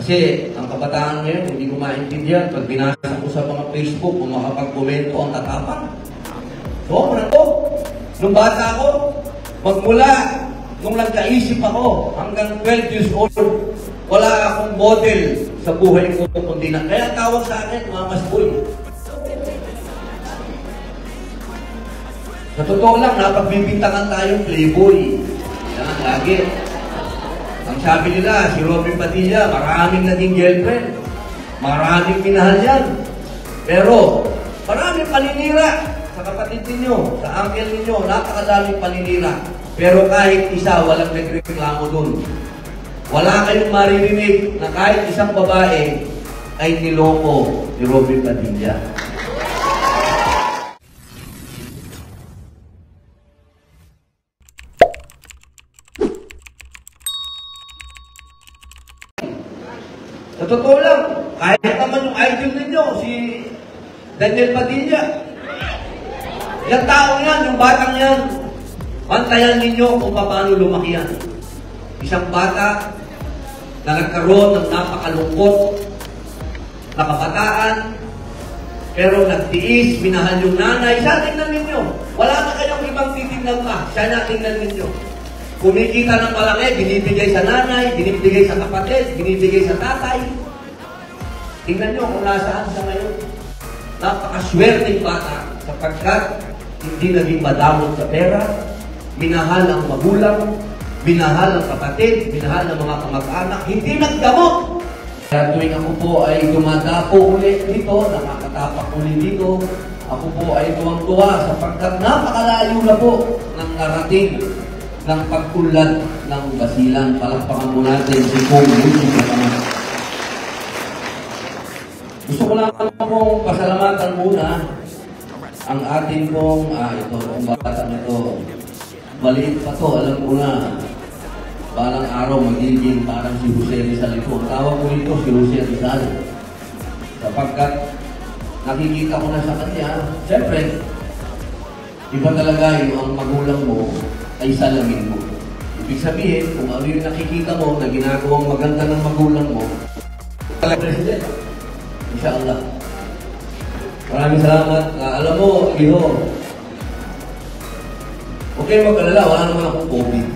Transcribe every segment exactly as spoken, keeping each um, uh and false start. Kasi ang kabataan ngayon, hindi ko maintindihan, pag binasa ko sa mga Facebook, kung makapag-komento ang tatapan. Sobra to. Nung bata ako, magmula, nung nagkaisip ako, hanggang twelve years old, wala akong model sa buhay ko, kundi na. Kaya tawag sa akin, Mamas Boy. Sa totoo lang, napagbibintangan tayong playboy. Yan ang lagi. Ang sabi nila, si Robin Padilla, maraming naging girlfriend. Maraming pinahal yan. Pero, maraming paninira sa kapatid ninyo, sa uncle ninyo, napakadaming paninira. Pero kahit isa, walang nagreklamo dun. Wala kayong maririnig na kahit isang babae ay niloko ni Robin Padilla. Totoo lang, kahit naman yung idol ninyo, si Daniel Padilla. Yung taong yan, yung batang yan, pantayan ninyo kung paano lumaki yan. Isang bata na nagkaroon ng napakalungkot na kabataan, pero nagtiis, minahal yung nanay, siya tingnan ninyo. Wala na kayong ibang titignan pa, siya na tingnan ninyo. Kumikita ng malaki, binibigay sa nanay, binibigay sa kapatid, binibigay sa tatay. Tingnan nyo kung nasaan sa ngayon. Napakaswerteng bata sapagkat hindi naging madamot sa pera, minahal ang magulang, minahal ang kapatid, minahal ang mga kamag-anak, hindi nagdamot. Kaya tuwing ako po ay dumadapo ulit dito, nakakatapak ulit dito, ako po ay tuwang-tuwa sapagkat napakalayo na po ng narating ng pagkulat ng Basilan. Palakpakan mo natin si Kong Lucy. Gusto ko lang pong pasalamatan muna ang atin pong, ah ito, ang batang ito. Maliit pa to, alam ko na. Balang araw magiging parang si Jose Rizal ito. Ang tawag ko ito, si Jose Rizal. Sapagkat nakikita ko na sa kanya, siyempre, iba talaga yung ang magulang mo ay salamin mo. Ibig sabihin, kung ano yung nakikita mo na ginagawang maganda ng magulang mo, talaga president. Inshallah. Maraming salamat. Uh, alam mo, Iho, okay, magkalala, wala naman akong COVID.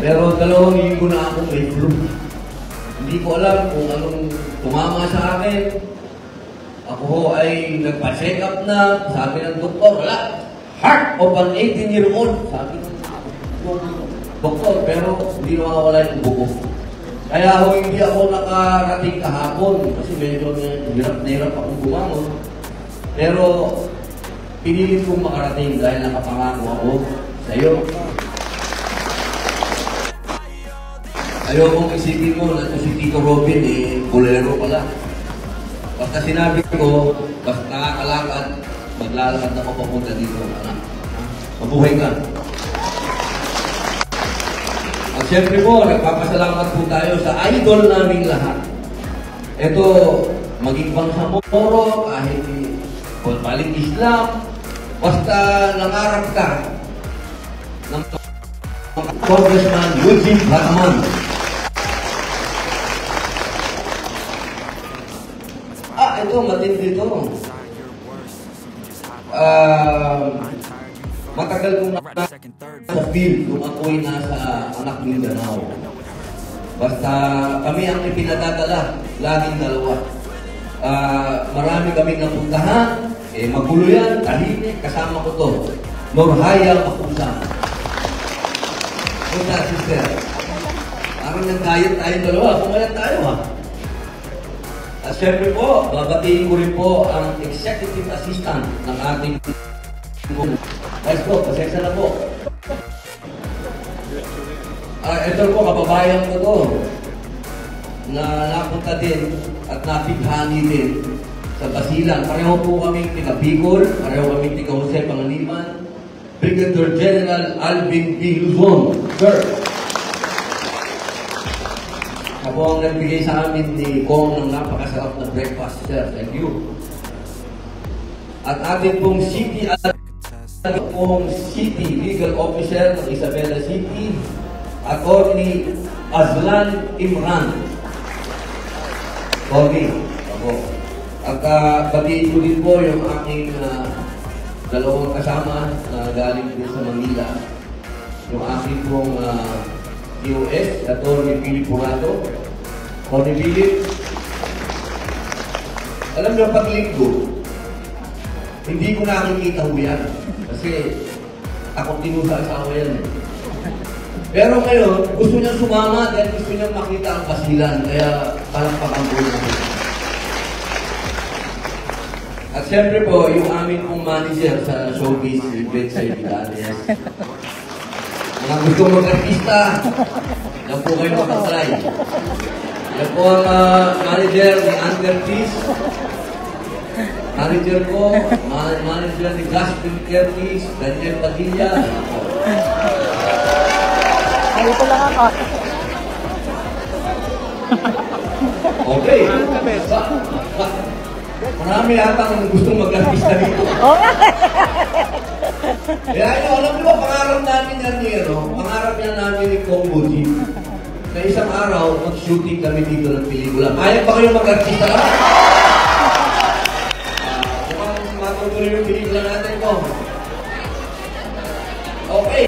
Pero dalawang linggo na akong may flu. Hindi ko alam kung anong tumama sa akin. Ako ho ay nagpa-check up na, sabi ng doktor, wala. Heart of an eighteen year old. Sabi ko, doktor, pero hindi nakawala yung buko. Kaya ho, hindi ako nakarating kahapon kasi medyo hirap na hirap akong bumangon. Pero pinilit kong makarating dahil nakapangako ako sa iyo. Ayokong isipin mo na si Tito Robin eh, bolero pala. Basta sinabi ko, basta nakakalakad, maglalakad ako papunta dito, anak. Mabuhay ka. At siyempre po, nagpapasalamat po tayo sa idol naming lahat. Ito, maging Bangsamoro, kahit balik Islam, basta nangarap ka ng Congressman Jose Rizal. Ah, ito, matindi ito. Uh, matagal kong na sa field kung ako'y nasa anak Mindanao. Basta kami ang ipinadadala, laging dalawa. Uh, marami kaming napuntahan, eh, magulo yan, tahimik, kasama ko to. Norhaya Makusa. Punta, sister. Parang nag-diet tayo dalawa, kumayan tayo ha. At syempre po, babatiin ko rin po ang executive assistant ng ating guys po, pasensya na po. Uh, ito po, kababayan ko to na napunta din at napighani din sa Basilan. Pareho po kami tika-Bicol, pareho kami tika-Jose Pangaliman, Brigadier General Alvin B. Luzon, sir. Ako ang nagbigay sa amin ni Kong ng napakasarap na breakfast, sir. Thank you. At ating pong city at ating pong city legal officer ng Isabella City, Attorney Azlan Imran. Bobby. Ako. At uh, batiin ko din po yung aking uh, dalawang kasama na uh, galing din sa Manila. Yung aking pong uh, U S, dato ni Philip Burado. O ni Philip, alam niyo pag linggo, hindi ko nakikita ho yan. Kasi takot din sa asawa yan. Pero ngayon, gusto niyang sumama dahil gusto niyang makita ang Basilan. Kaya palakpakan po niya. At siyempre po, yung amin pong manager sa showbiz, event sa Ibigales. Mga gusto mong artista, yan po kayo makatry. Yan po ang uh, manager ni Andertis. Manager ko, ma manager ni Gaston Curtis, Daniel Padilla. Ayaw ko lang ako. Okay. Marami atang gustong mag-artista dito. Kaya yun, alam mo ba, pangarap namin yan niya, no? Pangarap yan namin ni Combo G. Na isang araw, mag-shooting kami dito ng pelikula. Kaya pa kayo mag-artista lang? Kung uh, ang matutuloy yung pelikula natin ko. Okay.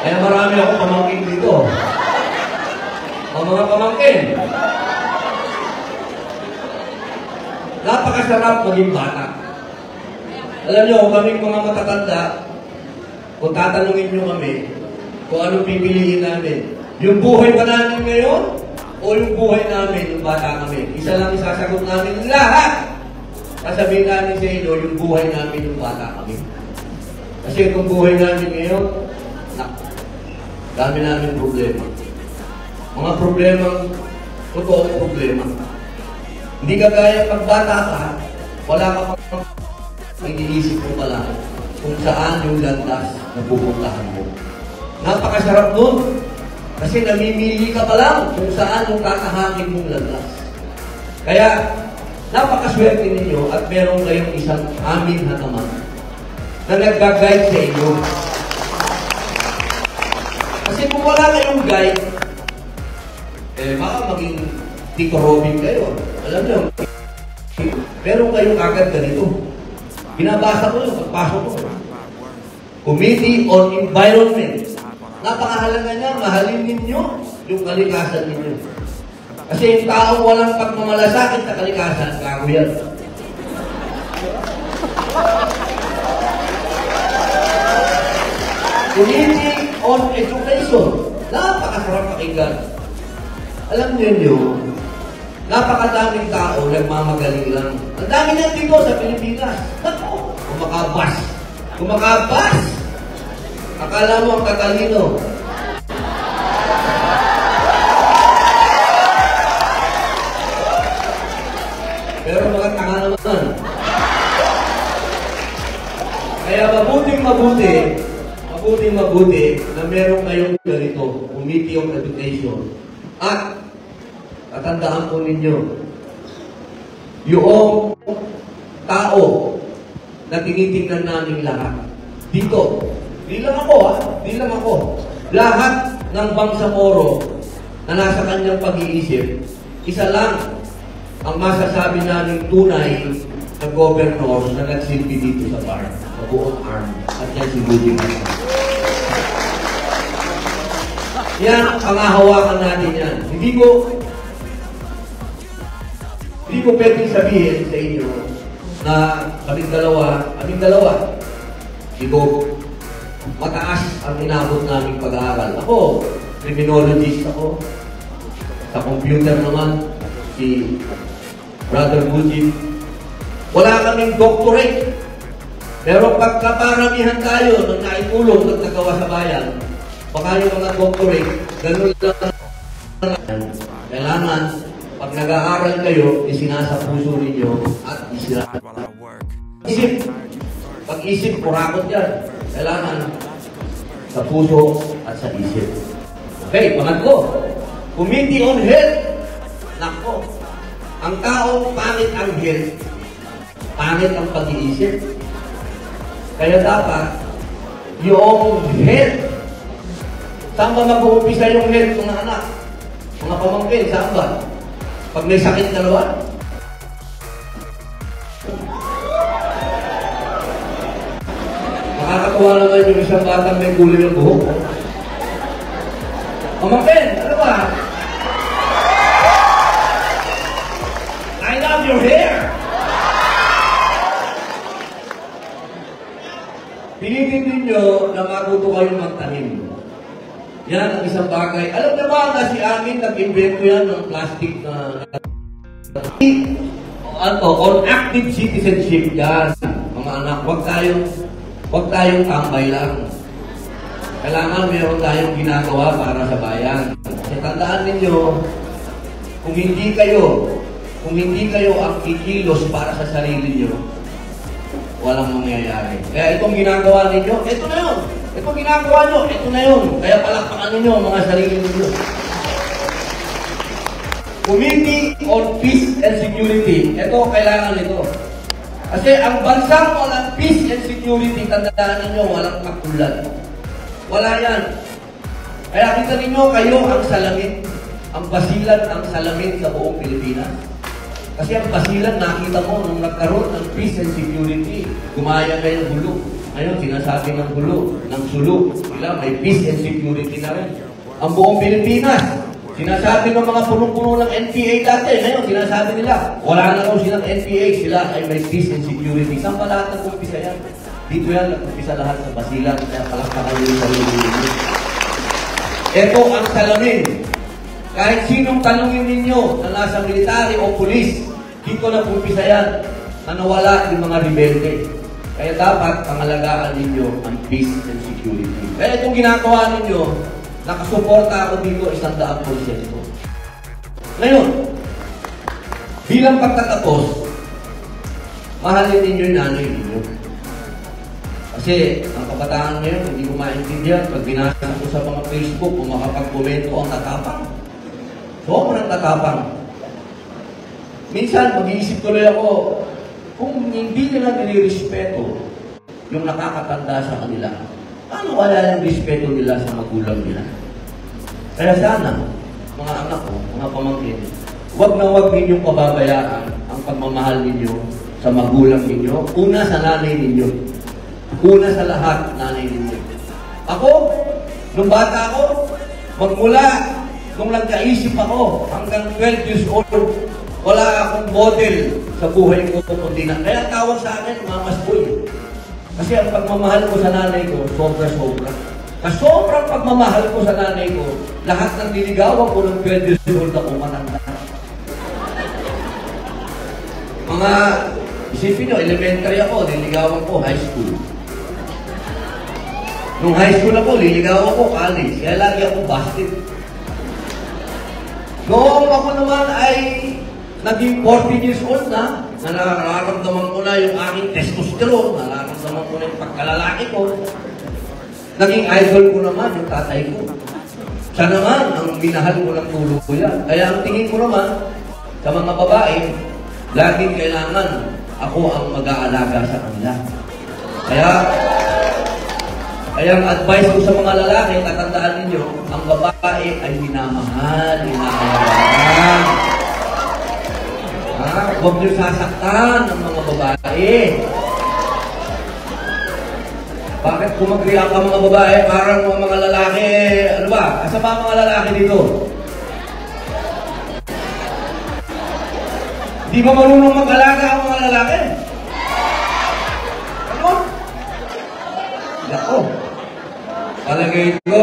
Kaya marami ako pamangkin dito. O mga pamangkin. Napakasarap maging bata. Alam nyo, kaming mga matatanda, kung tatanungin nyo kami, kung anong pipiliin namin, yung buhay pa namin ngayon, o yung buhay namin yung bata kami. Isa lang isasagot namin lahat. Sasabihin namin sa inyo, yung buhay namin yung bata kami. Kasi kung buhay namin ngayon, na, dami namin problema. Mga problema, totoo problema. Hindi ka gaya pagbata ka, wala ka pang iniisip mo pala kung saan yung landas na pupuntahan mo. Napakasarap nun, kasi namimili ka pala kung saan yung kakahakin mong landas. Kaya, napakaswerte ninyo at meron kayong isang amin na naman na nag-guide sa inyo. Kasi kung wala kayong guide, eh baka maging Tito Robin kayo. Alam niyo, meron kayong agad ganito. Binabasa ko yung pagpasok ko. Committee on Environment. Napakahalaga niya, mahalin ninyo yung kalikasan ninyo. Kasi yung taong walang pagmamalasakit sa kalikasan, kako yan. Committee on Education. Napakasarap pakinggan. Alam niyo, napakadaming tao nagmamagaling lang. Ang dami niyan dito sa Pilipinas. Ako, kumakabas. Kumakabas! Akala mo ang tatalino. Pero mga tanga naman. Kaya mabuting mabuti, mabuting mabuti na meron kayong ganito, Committee of Education. At tatandaan po ninyo, yung tao na tinitingnan namin lahat. Dito, di lang ako ha, di lang ako. Lahat ng Bangsamoro na nasa kanyang pag-iisip, isa lang ang masasabi namin tunay na governor na nagsilbi dito sa bar, sa buong arm, at yan si Buding. Yan, pangahawakan natin yan. Hindi ko... Hindi ko pwedeng sabihin sa inyo na kaming dalawa, kaming dalawa, hindi ko mataas ang inabot naming pag-aaral. Ako, criminologist ako. Sa computer naman, si Brother Gujib. Wala kaming doctorate. Pero pagkaparamihan tayo ng naitulong at nagawa sa bayan, baka yung mga doctorate, ganun lang. Kailangan pag nag-aaral kayo, isinasa puso ninyo at isinasa. Isip. Pag-isip, kurakot yan. Kailangan sa puso at sa isip. Okay, pangat ko. Committee on Health. Nako. Ang tao, pangit ang health. Pangit ang pag-iisip. Kaya dapat, yung health. Saan ba mag-uumpisa yung health ng anak? Mga mga pamangkin sa ambag. Pag may sakit dalawa, nakakatawa naman yung isang batang may kulay ng buhok. Pamangkin, ano ba? I love your hair! Pinipindin nyo na matuto kayong magtanim. Yan ang isang bagay. Alam na ba na si Amin nag-invento yan ng plastic na o ano, on active citizenship yan. Mga anak, huwag tayong, huwag tayong tambay lang. Kailangan meron tayong ginagawa para sa bayan. At tandaan ninyo, kung hindi kayo, kung hindi kayo ang kikilos para sa sarili nyo, walang mangyayari. Kaya itong ginagawa ninyo, ito na yun. Ito ginagawa nyo, ito na yun. Kaya palakpakan ninyo ang mga sarili ninyo. Committee on Peace and Security. Ito, kailangan ito. Kasi ang bansang walang peace and security, tandaan ninyo, walang kakulan. Wala yan. Kaya kita ninyo, kayo ang salamin. Ang Basilan ang salamin sa buong Pilipinas. Kasi ang Basilan, nakita mo, nung nagkaroon ng peace and security, gumaya kayo ng bulok. Ngayon, sinasabi ng gulo, ng sulok, sila may peace and security na rin. Ang buong Pilipinas, sinasabi ng mga punong-puno ng N P A dati, ngayon, sinasabi nila, wala na raw silang N P A, sila ay may peace and security. Saan pa lahat nag-umpisa yan? Dito yan, nag-umpisa lahat sa Basilan, kaya palakpakan nyo sa Pilipinas. Ito ang salamin. Kahit sinong tanungin ninyo na nasa military o polis, dito nag-umpisa yan, na nawala yung mga rebelde. Kaya dapat pangalagaan ninyo ang peace and security. Kaya itong ginagawa ninyo, nakasuporta ako dito isang daang porsyento. Ngayon, bilang pagtatapos, mahalin ninyo yung nanay ninyo. Kasi ang kabataan ngayon, hindi ko maintindihan. Pag binasa ko sa mga Facebook, kung makapag-komento ang tatapang. So ako ng tatapang. Minsan, mag-iisip tuloy ako, kung hindi nila nilirespeto yung nakakatanda sa kanila, ano wala yung respeto nila sa magulang nila? Kaya sana, mga anak ko, mga pamangkin, huwag na huwag ninyong pababayaan ang pagmamahal ninyo sa magulang ninyo, una sa nanay ninyo. Una sa lahat, nanay ninyo. Ako, nung bata ako, magmula, nung nagkaisip ako, hanggang twelve years old, wala akong model sa buhay ko. Kaya tawag sa akin, Mama's Boy. Kasi ang pagmamahal ko sa nanay ko, sobra-sobra. Kasi sobrang pagmamahal ko sa nanay ko, lahat ng niligawan ko ng twelve years old ako mananda. Mga, isipin nyo, elementary ako, niligawan ko high school. Nung high school ako, niligawan ko college. Kaya lagi ako busted. Noong ako naman ay naging forty years old na, na nararamdaman ko na yung aking testosterone, nararamdaman ko na yung pagkalalaki ko. Naging idol ko naman yung tatay ko. Siya naman ang minahal ko ng tulo ko yan. Kaya ang tingin ko naman, sa mga babae, laging kailangan ako ang mag-aalaga sa kanila. Kaya, kaya ang advice ko sa mga lalaki, tatandaan ninyo, ang babae ay minamahal, minamahal. Huwag niyo sasaktan ng mga babae. Bakit kung mag-react ang mga babae, parang mga, mga lalaki, ano ba? Asa ba mga lalaki dito? Di ba marunong mag-alaga ang mga lalaki? Ano? Ako. Palagay ko.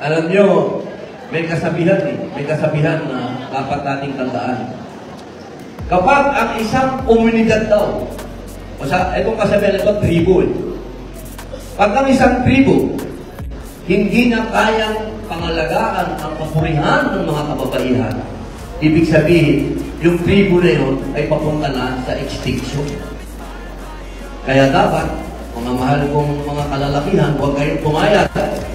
Alam niyo, may kasabihan eh. May kasabihan na dapat nating tandaan. Kapag ang isang komunidad daw, o sa, itong kasabihan ito, tribo eh. Pag ang isang tribo, hindi na kayang pangalagaan ang papurihan ng mga kababaihan, ibig sabihin, yung tribo na yun ay papunta na sa extinction. Kaya dapat, mga mahal kong mga kalalakihan, huwag kayong pumayag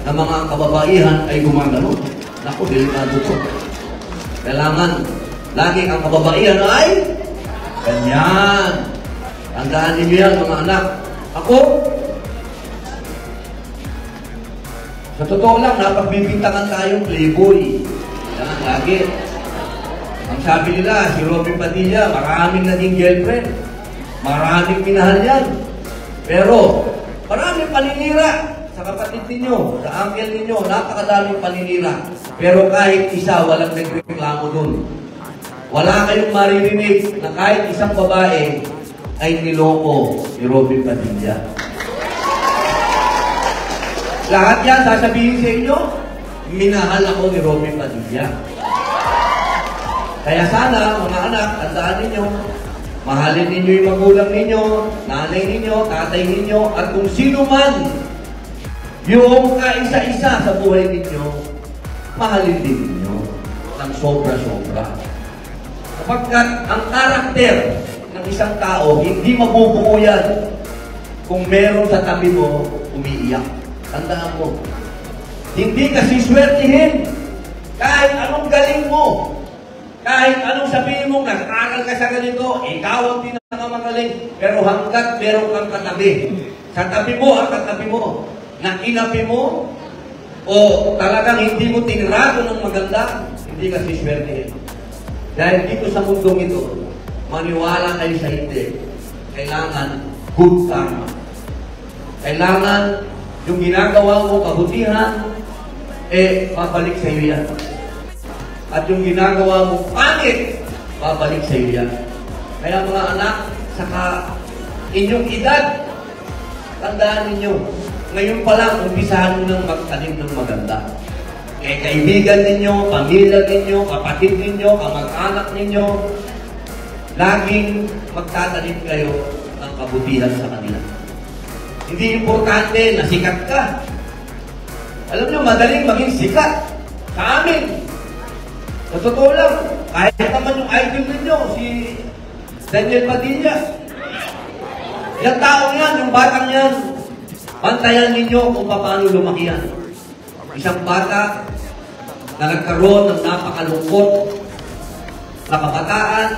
na mga kababaihan ay gumagano. Naku, delikado ko. Kailangan, lagi ang kababaihan ay ganyan. Tandaan ninyo yan, mga anak. Ako, Sa totoo lang, napagbibintangan tayong playboy. Yan, lagi. Ang sabi nila, si Robin Padilla, maraming naging girlfriend. Maraming minahal yan. Pero, maraming paninira sa kapatid ninyo, sa uncle ninyo, napakadaming paninira. Pero kahit isa, walang nagreklamo doon. Wala kayong maririnig na kahit isang babae ay niloko ni Robin Padilla. Lahat yan, sasabihin sa inyo, minahal ako ni Robin Padilla. Kaya sana, mga anak, tandaan ninyo, mahalin ninyo yung magulang ninyo, nanay ninyo, tatay ninyo, at kung sino man yung kaisa-isa sa buhay ninyo, mahalin din ninyo ng sobra-sobra. Kapagkat ang karakter ng isang tao, hindi mabubuo yan kung meron sa tabi mo umiiyak. Tandaan mo, hindi kasi swertihin kahit anong galing mo. Kahit anong sabihin mong nag-aral ka sa ganito, ikaw ang pinakamagaling. Pero hanggat meron kang katabi, sa tabi mo ang katabi mo, na inapi mo, o talagang hindi mo tinrato ng maganda, hindi ka siswertehin. Dahil dito sa mundong ito, maniwala kayo sa hindi. Kailangan good karma. Kailangan yung ginagawa mo, kabutihan, eh, mabalik sa iyo yan. At yung ginagawa mo, pangit, babalik sa iyo yan. Kaya mga anak, saka inyong edad, tandaan ninyo, ngayon pa lang, umpisahan mo ng magtanim ng maganda. Eh, kaibigan ninyo, pamilya ninyo, kapatid ninyo, kamag-anak ninyo, laging magtatanim kayo ng kabutihan sa kanila. Hindi importante na sikat ka. Alam nyo, madaling maging sikat sa amin. Sa totoo lang, kahit naman yung idol ninyo, si Daniel Padilla. Yung taong yan, yung batang yan, bantayan ninyo kung paano lumaki yan. Isang bata na nagkaroon ng napakalungkot na kabataan,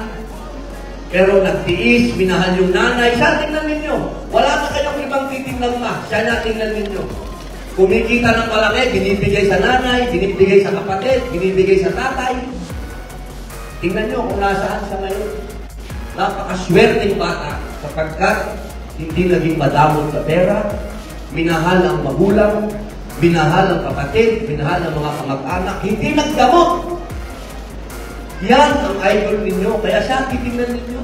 pero nagtiis, minahal yung nanay, siya tingnan ninyo. Wala na kayong ibang titignan pa, siya na tingnan ninyo. Kumikita ng malaki, binibigay sa nanay, binibigay sa kapatid, binibigay sa tatay. Tingnan nyo kung nasaan sa ngayon. Napakaswerteng bata sapagkat hindi naging madamot sa pera, minahal ang magulang, minahal ang kapatid, minahal ang mga kamag-anak, hindi nagdamot. Yan ang idol ninyo, kaya siya titingnan ninyo.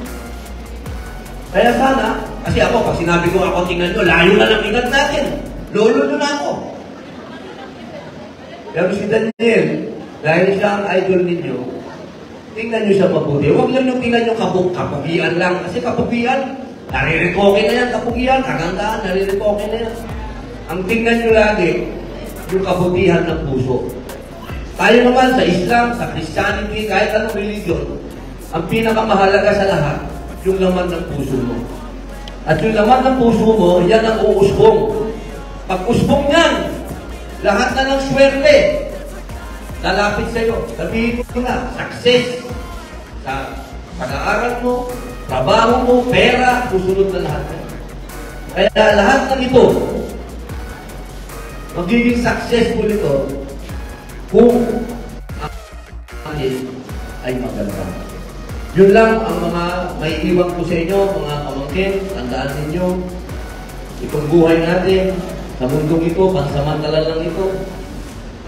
Kaya sana, kasi ako, pag sinabi ko ako tingnan nyo, layo na lang ingat natin. Lolo nyo na ako. Pero si Daniel, dahil siya ang idol ninyo, tingnan nyo siya mabuti. Huwag lang nyo tingnan nyo kapugian lang. Kasi kapugian, naririkokin na yan. Kapugian, kagandaan, naririkokin na yan. Ang tingnan nyo lagi, yung kabutihan ng puso. Tayo naman sa Islam, sa Christianity, kahit anong religion, ang pinakamahalaga sa lahat, yung laman ng puso mo. At yung laman ng puso mo, yan ang uusbong. Pag-usbong niyan, lahat na ng swerte, lalapit sa'yo. Sabihin ko na, success sa pag-aaral mo, trabaho mo, pera, susunod na lahat. Kaya lahat ng ito, magiging successful ito kung ang atin ay maganda. Yun lang ang mga may iwan ko sa inyo, mga kamangkin, tandaan ninyo, itong buhay natin, sa mundong ito, pansamantala lang ito.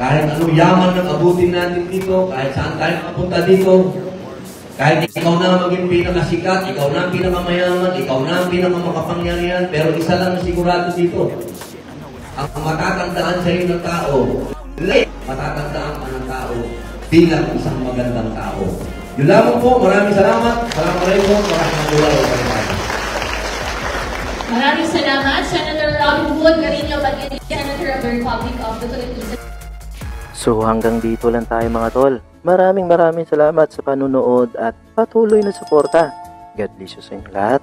Kahit anong yaman ng abutin natin dito, kahit saan tayo makapunta dito, kahit ikaw na maging pinakasikat, ikaw na ang pinakamayaman, ikaw na ang pinakamakapangyarihan, pero isa lang na sigurado dito. Ang matatandaan sa'yo ng tao, late, matatandaan pa ng tao, bilang isang magandang tao. Yun lamang po, maraming salamat, maraming maraming po, maraming magulang. Maraming salamat, Senator Robin Padilla, Senator of the Republic of the Philippines. So hanggang dito lang tayo mga tol. Maraming maraming salamat sa panunood at patuloy na suporta. God bless you sa inyo lahat.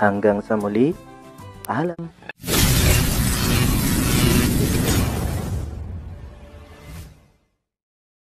Hanggang sa muli, paalam.